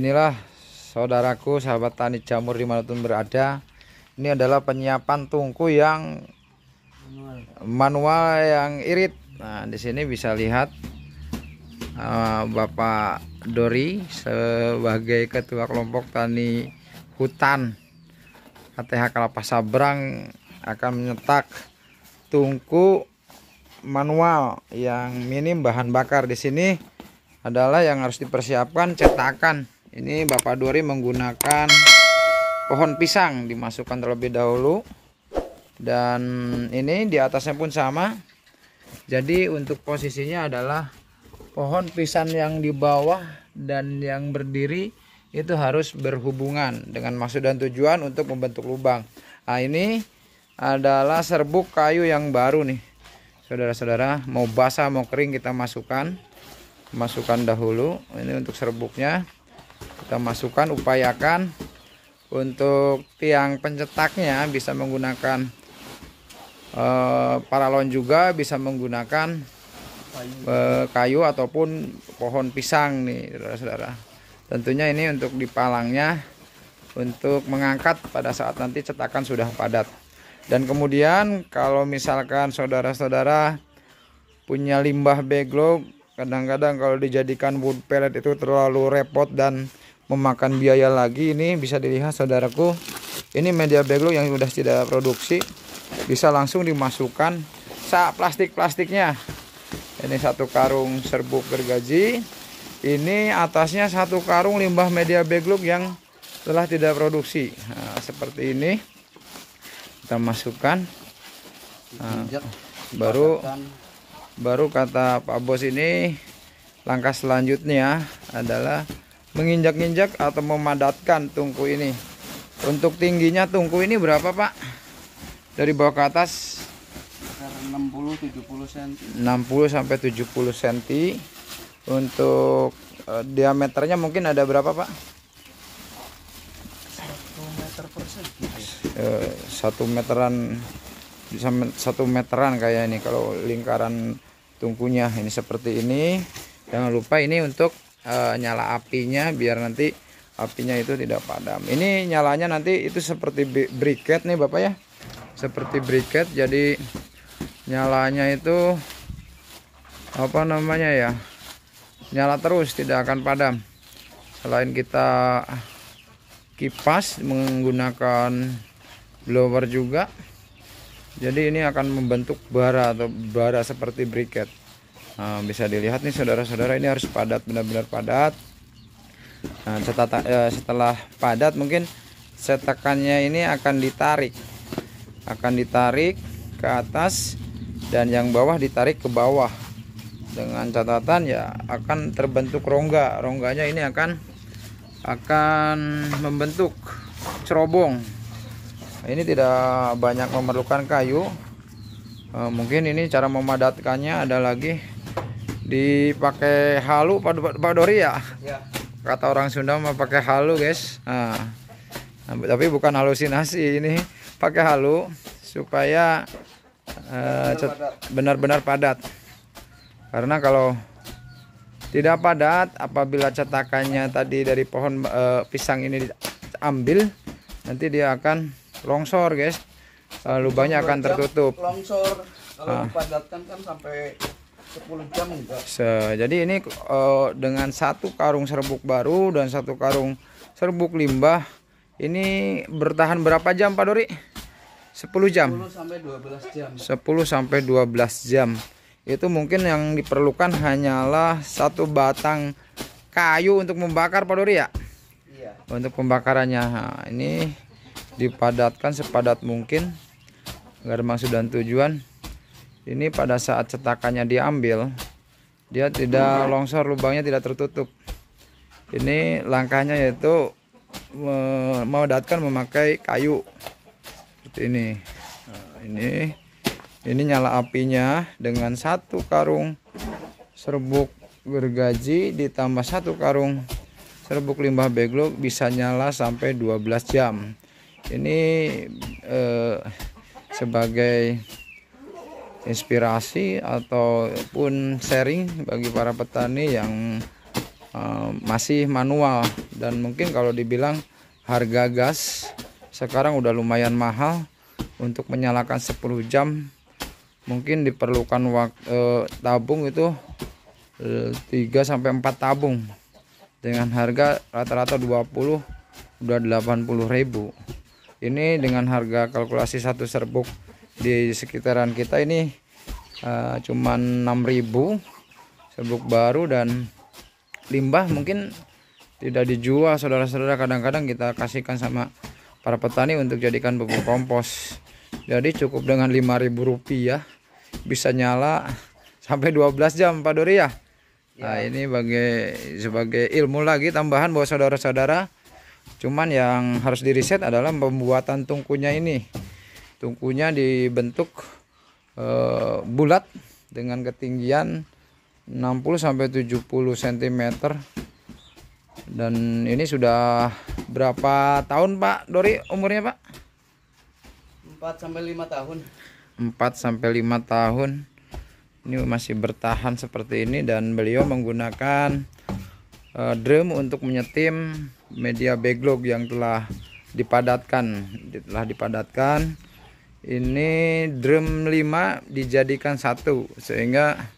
inilah saudaraku, sahabat tani jamur dimanapun berada. Ini adalah penyiapan tungku yang manual yang irit. Nah, di sini bisa lihat Bapak Dori sebagai ketua kelompok tani hutan HTH Kelapa Sabrang akan menyetak tungku manual yang minim bahan bakar. Di sini adalah yang harus dipersiapkan cetakan. Ini Bapak Dori menggunakan pohon pisang, dimasukkan terlebih dahulu, dan ini di atasnya pun sama. Jadi untuk posisinya adalah pohon pisang yang di bawah dan yang berdiri itu harus berhubungan dengan maksud dan tujuan untuk membentuk lubang. Nah, ini adalah serbuk kayu yang baru nih saudara-saudara, mau basah mau kering kita masukkan dahulu. Ini untuk serbuknya kita masukkan, upayakan untuk tiang pencetaknya bisa menggunakan paralon, juga bisa menggunakan kayu ataupun pohon pisang nih saudara-saudara. Tentunya ini untuk dipalangnya untuk mengangkat pada saat nanti cetakan sudah padat. Dan kemudian kalau misalkan saudara-saudara punya limbah baglog, kadang-kadang kalau dijadikan wood pellet itu terlalu repot dan memakan biaya lagi. Ini bisa dilihat saudaraku, ini media baglog yang sudah tidak produksi bisa langsung dimasukkan plastik-plastiknya. Ini satu karung serbuk gergaji, ini atasnya satu karung limbah media baglog yang telah tidak produksi. Nah, seperti ini kita masukkan. Nah, baru kata Pak Bos ini langkah selanjutnya adalah menginjak-injak atau memadatkan tungku ini. Untuk tingginya tungku ini berapa Pak? Dari bawah ke atas 60 sampai 70 cm. Untuk diameternya mungkin ada berapa Pak? 1 meteran kayak ini kalau lingkaran tungkunya ini seperti ini. Jangan lupa ini untuk nyala apinya biar nanti apinya itu tidak padam. Ini nyalanya nanti itu seperti briket nih Bapak ya, seperti briket. Jadi nyalanya itu apa namanya ya, nyala terus tidak akan padam. Selain kita kipas menggunakan blower juga, jadi ini akan membentuk bara atau bara seperti briket. Nah, bisa dilihat nih saudara-saudara, ini harus padat, benar-benar padat. Nah, setelah padat mungkin cetakannya ini akan ditarik ke atas dan yang bawah ditarik ke bawah, dengan catatan ya akan terbentuk rongganya. Ini akan membentuk cerobong. Ini tidak banyak memerlukan kayu. Mungkin ini cara memadatkannya ada lagi dipakai halu Pak Dori ya? Ya, kata orang Sunda mah pakai halu guys. Nah, tapi bukan halusinasi, ini pakai halu supaya benar-benar padat. Karena kalau tidak padat, apabila cetakannya tadi dari pohon pisang ini diambil, nanti dia akan longsor guys, lubangnya akan tertutup. Longsor kalau dipadatkan kan sampai 10 jam juga. Jadi ini dengan satu karung serbuk baru dan satu karung serbuk limbah ini bertahan berapa jam Pak Dori? 10 sampai 12 jam. Itu mungkin yang diperlukan hanyalah satu batang kayu untuk membakar Pak Dori ya? Iya. Untuk pembakarannya. Nah, ini dipadatkan sepadat mungkin agar maksud dan tujuan ini pada saat cetakannya diambil dia tidak longsor, lubangnya tidak tertutup. Ini langkahnya yaitu memadatkan memakai kayu seperti ini. Nah, ini nyala apinya dengan satu karung serbuk gergaji ditambah satu karung serbuk limbah baglog, bisa nyala sampai 12 jam. Ini sebagai inspirasi ataupun sharing bagi para petani yang masih manual. Dan mungkin kalau dibilang harga gas sekarang udah lumayan mahal, untuk menyalakan 10 jam mungkin diperlukan tabung itu 3-4 tabung dengan harga rata-rata 20 udah 80.000. Ini dengan harga kalkulasi satu serbuk di sekitaran kita ini cuman 6.000 serbuk baru, dan limbah mungkin tidak dijual saudara-saudara, kadang-kadang kita kasihkan sama para petani untuk jadikan bubuk kompos. Jadi cukup dengan 5.000 rupiah bisa nyala sampai 12 jam Pak Dori ya? Nah, ini sebagai ilmu lagi tambahan buat saudara-saudara. Cuman yang harus diriset adalah pembuatan tungkunya ini. Tungkunya dibentuk bulat dengan ketinggian 60-70 cm. Dan ini sudah berapa tahun Pak Dori umurnya Pak? 4-5 tahun. 4-5 tahun. Ini masih bertahan seperti ini, dan beliau menggunakan drum untuk menyetim media baglog yang telah dipadatkan. Ini drum 5 dijadikan 1 sehingga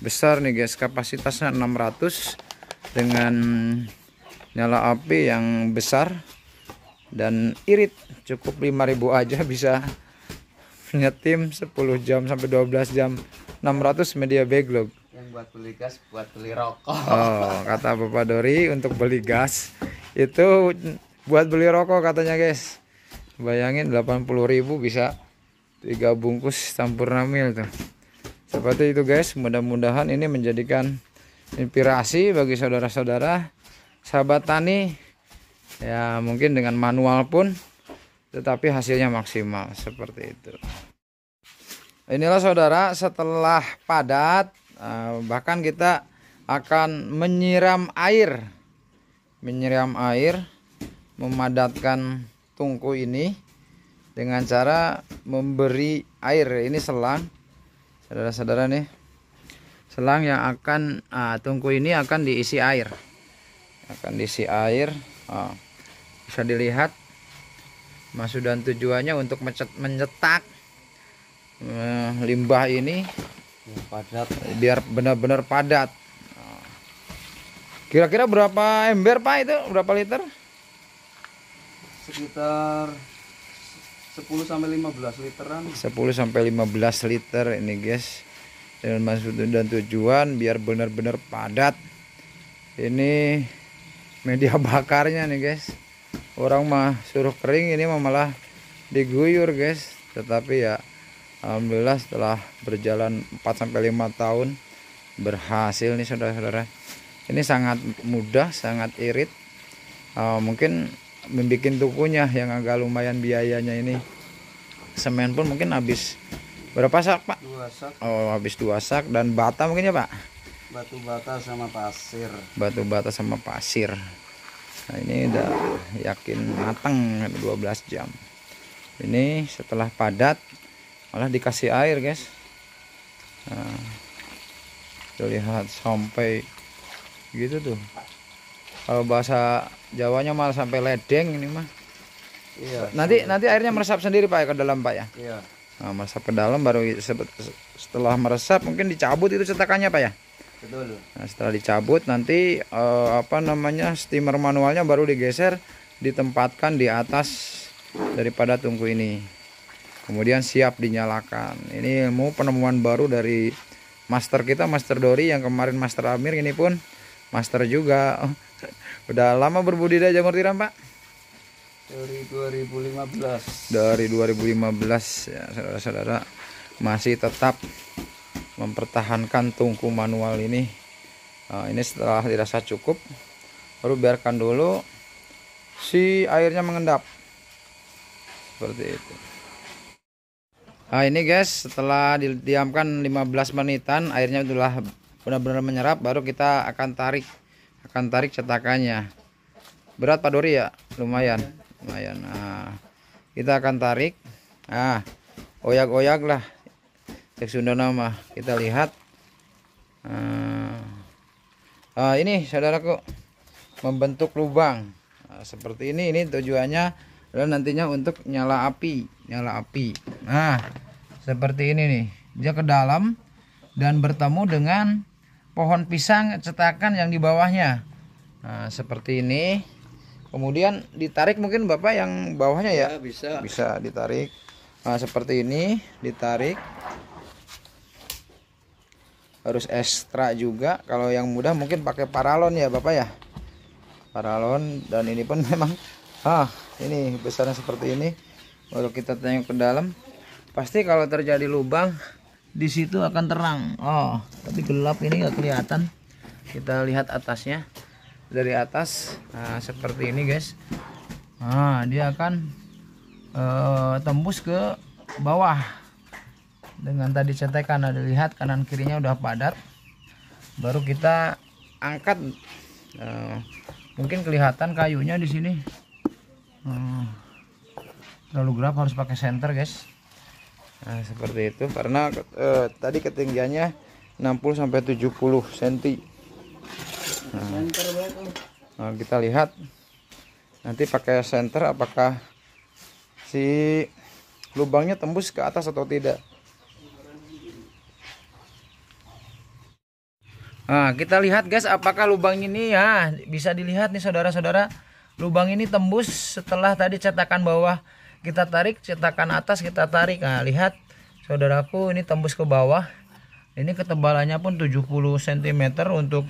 besar nih guys, kapasitasnya 600 dengan nyala api yang besar dan irit. Cukup 5.000 aja bisa menyetim 10 jam sampai 12 jam 600 media baglog. Yang buat beli gas, buat beli rokok. Oh, kata Bapak Dori untuk beli gas itu buat beli rokok katanya guys. Bayangin 80.000 bisa 3 bungkus campur 6 mil tuh. Seperti itu guys, mudah-mudahan ini menjadikan inspirasi bagi saudara-saudara sahabat tani ya, mungkin dengan manual pun tetapi hasilnya maksimal seperti itu. Inilah saudara, setelah padat bahkan kita akan menyiram air memadatkan tungku ini dengan cara memberi air. Ini selang saudara-saudara nih, selang yang akan tungku ini akan diisi air. Bisa dilihat maksud dan tujuannya untuk mencetak limbah ini padat, biar benar-benar padat. Kira-kira berapa ember Pak itu, berapa liter? Sekitar 10-15 literan. 10-15 liter ini guys, dengan maksud dan tujuan biar benar-benar padat. Ini media bakarnya nih guys, orang mah suruh kering, ini mah malah diguyur guys. Tetapi ya alhamdulillah setelah berjalan 4-5 tahun berhasil nih saudara-saudara. Ini sangat mudah, sangat irit. Mungkin membuat tungkunya yang agak lumayan biayanya ini, semen pun mungkin habis berapa sak Pak? 2 sak. Oh, habis 2 sak, dan bata mungkin ya Pak? Batu bata sama pasir. Nah, ini udah yakin matang 12 jam. Ini setelah padat malah dikasih air guys. Nah, terlihat sampai gitu tuh. Kalau bahasa Jawanya malah sampai ledeng ini mah. Iya. Nanti airnya meresap sendiri Pak ya ke dalam Pak ya. Iya. Nah, meresap ke dalam, baru setelah meresap mungkin dicabut itu cetakannya Pak ya. Betul. Nah, setelah dicabut nanti stimer manualnya baru digeser, ditempatkan di atas daripada tungku ini, kemudian siap dinyalakan. Ini ilmu penemuan baru dari master kita, Master Dori, yang kemarin Master Amir, ini pun master juga. Udah lama berbudidaya jamur tiram Pak? Dari 2015. Dari 2015 ya saudara-saudara, masih tetap mempertahankan tungku manual ini. Nah, ini setelah dirasa cukup baru biarkan dulu si airnya mengendap seperti itu. Nah, ini guys, setelah didiamkan 15 menitan airnya sudah benar-benar menyerap, baru kita akan tarik cetakannya. Berat Pak Dori ya? Lumayan. Nah, kita akan tarik. Nah, oyak-oyak lah Sunda nama, kita lihat ini saudaraku membentuk lubang seperti ini. Ini tujuannya adalah nantinya untuk nyala api, nah seperti ini nih, dia ke dalam dan bertemu dengan pohon pisang cetakan yang di bawahnya. Nah seperti ini, kemudian ditarik mungkin Bapak yang bawahnya ya, bisa ditarik. Nah seperti ini, ditarik. Harus ekstra juga, kalau yang mudah mungkin pakai paralon ya Bapak ya, paralon. Dan ini pun memang ini besarnya seperti ini. Kalau kita tengok ke dalam, pasti kalau terjadi lubang di situ akan terang. Oh tapi gelap ini nggak kelihatan. Kita lihat atasnya dari atas. Nah seperti ini guys. Nah dia akan tembus ke bawah dengan tadi cetekan. Ada lihat kanan kirinya udah padat, baru kita angkat. Mungkin kelihatan kayunya di sini, terlalu gelap, harus pakai senter guys. Nah seperti itu, karena tadi ketinggiannya 60–70 cm. Nah kita lihat nanti pakai senter apakah si lubangnya tembus ke atas atau tidak. Nah, kita lihat guys apakah lubang ini ya, bisa dilihat nih saudara-saudara, lubang ini tembus setelah tadi cetakan bawah kita tarik, cetakan atas kita tarik. Nah, lihat saudaraku ini tembus ke bawah. Ini ketebalannya pun 70 cm untuk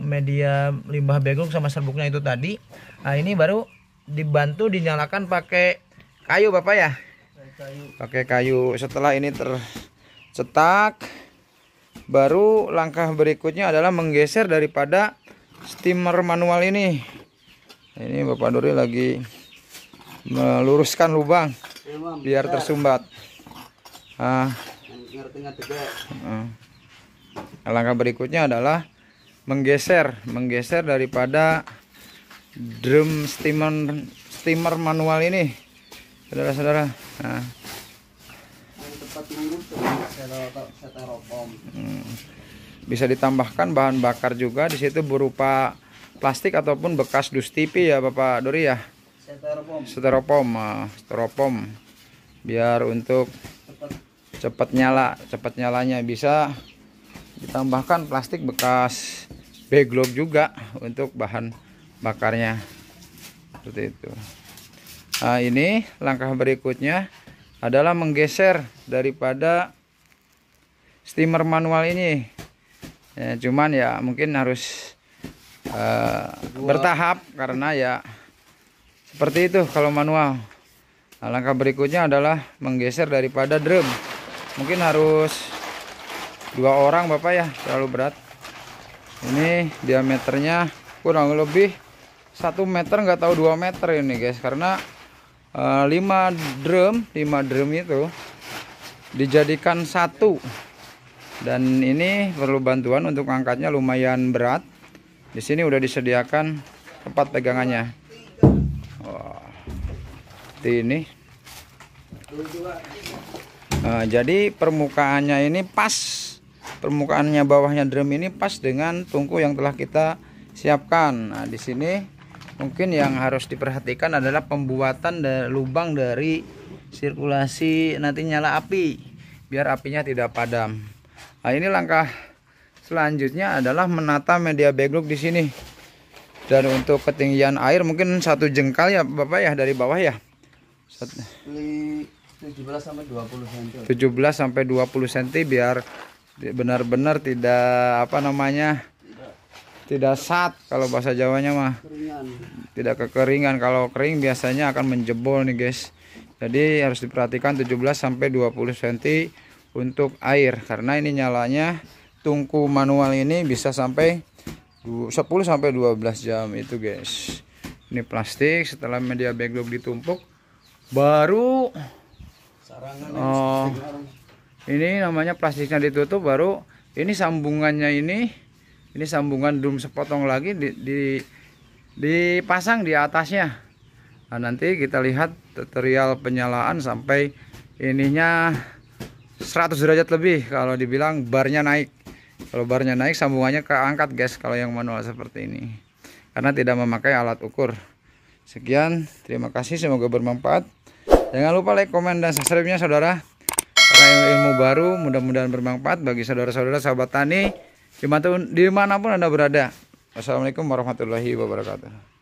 media limbah baglog sama serbuknya itu tadi. Nah, ini baru dibantu dinyalakan pakai kayu Bapak ya. Pakai kayu. Setelah ini tercetak, baru langkah berikutnya adalah menggeser daripada stimer manual ini. Ini Bapak Dori lagi meluruskan lubang biar tersumbat. Langkah berikutnya adalah menggeser daripada drum stimer manual ini, saudara-saudara. Bisa ditambahkan bahan bakar juga di situ berupa plastik ataupun bekas dustipi ya Bapak Dori ya, styrofoam, biar untuk cepat nyalanya. Bisa ditambahkan plastik bekas baglog juga untuk bahan bakarnya seperti itu. Nah ini langkah berikutnya adalah menggeser daripada stimer manual ini ya, cuman ya mungkin harus bertahap karena ya seperti itu kalau manual. Nah, langkah berikutnya adalah menggeser daripada drum. Mungkin harus 2 orang Bapak ya, terlalu berat. Ini diameternya kurang lebih 1 meter, nggak tahu 2 meter ini guys, karena 5 drum itu dijadikan satu, dan ini perlu bantuan untuk angkatnya lumayan berat. Di sini udah disediakan tempat pegangannya. Ini jadi permukaannya ini pas, permukaannya bawahnya drum ini pas dengan tungku yang telah kita siapkan. Nah di sini mungkin yang harus diperhatikan adalah pembuatan lubang dari sirkulasi nanti nyala api biar apinya tidak padam. Nah, ini langkah selanjutnya adalah menata media baglog di sini. Dan untuk ketinggian air mungkin 1 jengkal ya Bapak ya dari bawah ya. 17–20 cm. 17–20 cm biar benar-benar tidak tidak sat kalau bahasa Jawanya mah, tidak kekeringan. Kalau kering biasanya akan menjebol nih guys. Jadi harus diperhatikan 17–20 cm untuk air, karena ini nyalanya tungku manual ini bisa sampai 10–12 jam itu guys. Ini plastik, setelah media baglog ditumpuk baru ini namanya plastiknya ditutup, baru ini sambungannya ini sambungan drum sepotong lagi dipasang di atasnya. Nah, nanti kita lihat tutorial penyalaan sampai ininya 100 derajat lebih. Kalau dibilang barnya naik, Kalau barnya naik sambungannya keangkat guys, kalau yang manual seperti ini, karena tidak memakai alat ukur. Sekian, terima kasih, semoga bermanfaat. Jangan lupa like, komen, dan subscribe-nya saudara, karena ilmu baru mudah-mudahan bermanfaat bagi saudara-saudara sahabat tani dimanapun Anda berada. Wassalamualaikum warahmatullahi wabarakatuh.